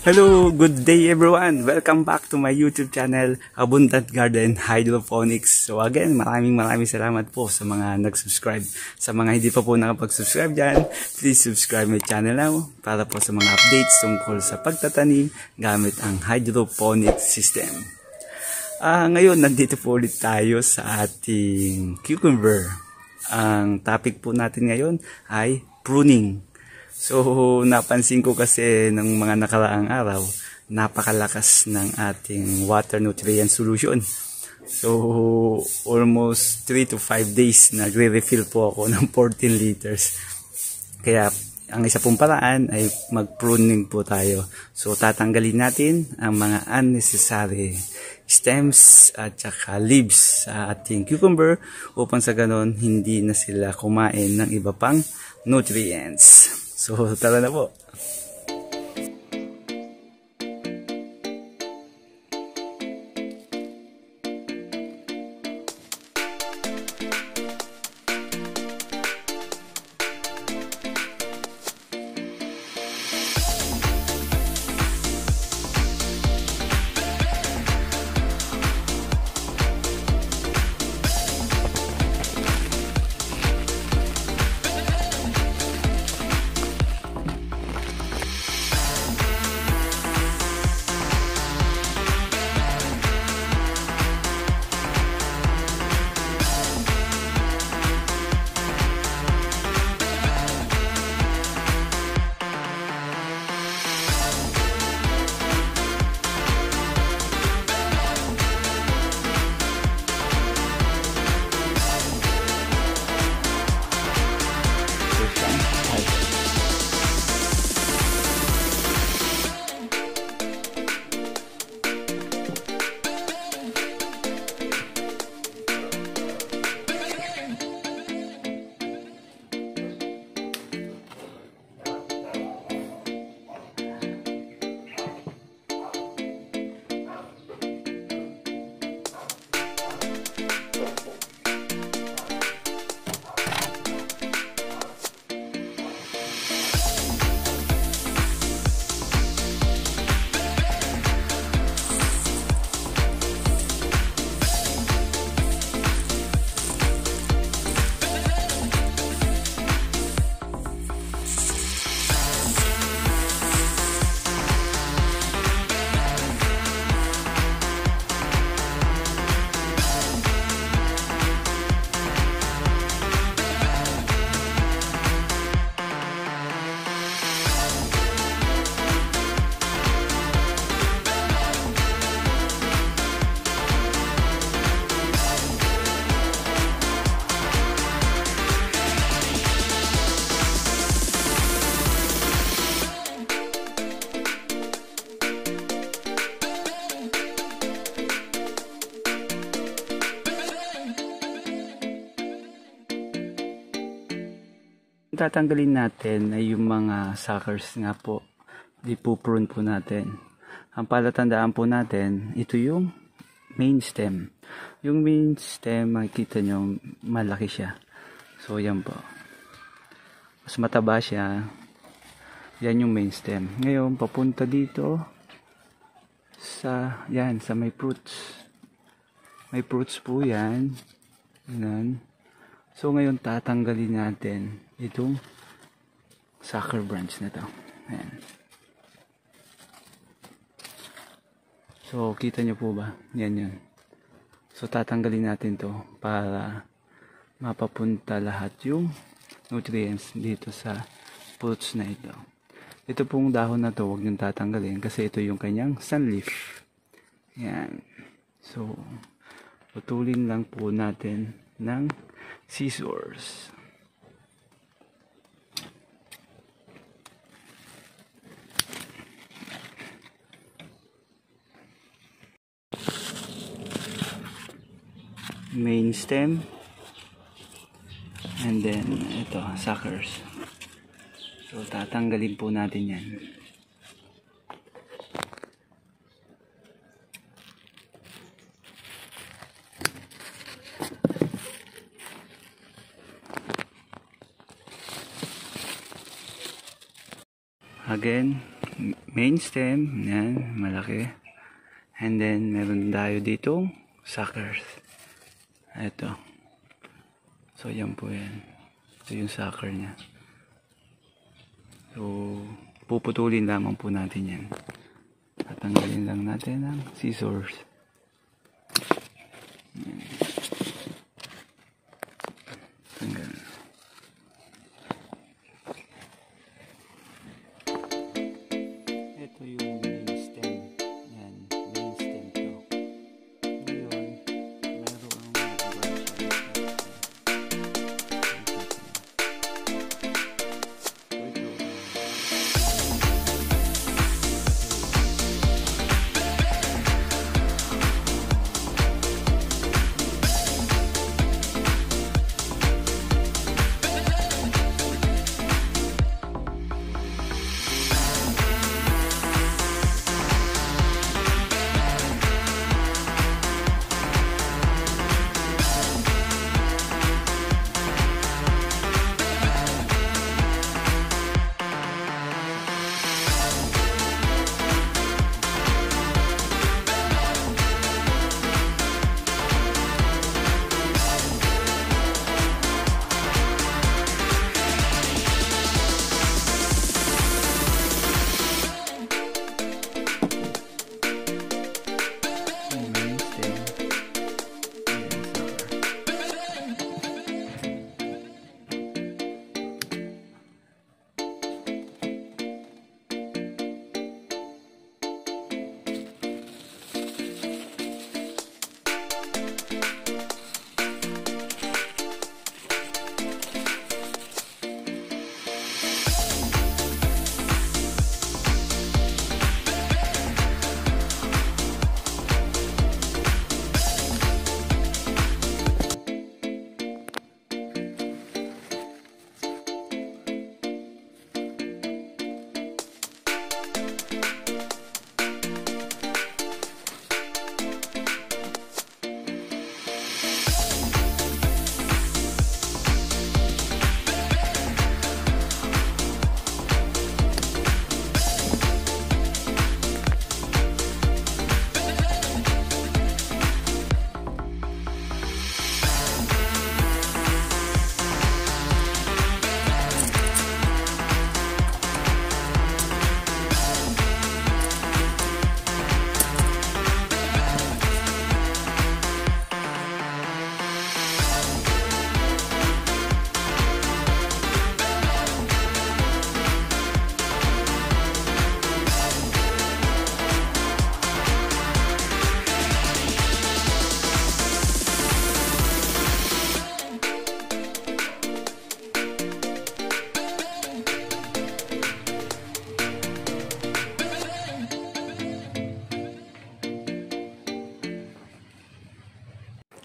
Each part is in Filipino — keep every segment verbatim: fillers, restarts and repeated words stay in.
Hello, good day everyone! Welcome back to my YouTube channel, Abundant Garden Hydroponics. So again, maraming maraming salamat po sa mga nag-subscribe. Sa mga hindi pa po nakapag-subscribe dyan, please subscribe my channel now para po sa mga updates tungkol sa pagtatanim gamit ang hydroponic system. Uh, ngayon, nandito po ulit tayo sa ating cucumber. Ang topic po natin ngayon ay pruning. So, napansin ko kasi ng mga nakaraang araw, napakalakas ng ating water nutrient solution. So, almost three to five days nagre-refill po ako ng fourteen liters. Kaya, ang isa pong paraan ay mag-pruning po tayo. So, tatanggalin natin ang mga unnecessary stems at saka leaves sa ating cucumber upang sa ganon hindi na sila kumain ng iba pang nutrients. So, tara na po. Tatanggalin natin ay yung mga suckers nga po, ipuprune po natin. Ang palatandaan po natin, ito yung main stem. Yung main stem, makikita nyo, malaki siya. So, yan po. Mas mataba siya. Yan yung main stem. Ngayon, papunta dito sa, yan, sa may fruits. May fruits po yan. Yan. So, ngayon, tatanggalin natin itong sucker branch na ito. Ayan. So, kita nyo po ba? Yan yun. So, tatanggalin natin to para mapapunta lahat yung nutrients dito sa fruits na ito. Ito pong dahon na to, huwag nyo tatanggalin kasi ito yung kanyang sunleaf. Yan. So, putulin lang po natin ng scissors. Main stem and then ito, suckers. So, tatanggalin po natin yan. Again, main stem. Yan, malaki. And then, meron tayo dito suckers. Ito. So, yan po yan. Ito yung sucker niya. So, puputulin lamang po natin yan. Tatanggalin lang natin ang scissors. Yan. Tanggal. Ito yung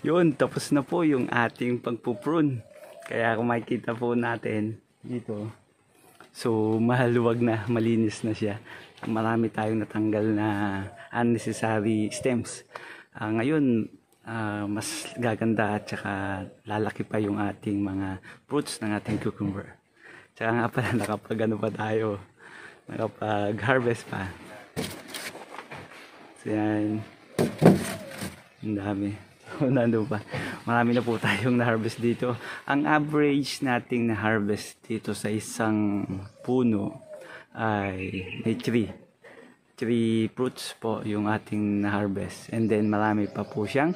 yun, tapos na po yung ating pagpuprune. Kaya kung makikita po natin dito, so mahaluwag na, malinis na siya. Marami tayong natanggal na unnecessary stems. Uh, ngayon, uh, mas gaganda at saka lalaki pa yung ating mga fruits ng ating cucumber. Tsaka nga pala, nakapag ano pa tayo, nakapag harvest pa. So yan, ang dami. Nandun pa. Marami na po tayong na-harvest dito. Ang average nating na-harvest dito sa isang puno ay may three. Three fruits po yung ating na-harvest. And then marami pa po siyang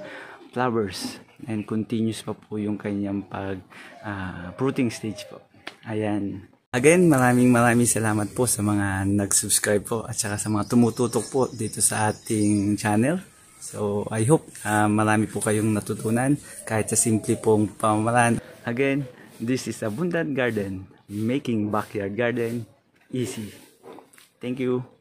flowers. And continuous pa po yung kanyang pag uh, fruiting stage po. Ayan. Again, maraming maraming salamat po sa mga nag-subscribe po at saka sa mga tumututok po dito sa ating channel. So, I hope uh, marami po kayong natutunan kahit sa simple pong pamamaraan. Again, this is Abundant Garden, making backyard garden easy. Thank you.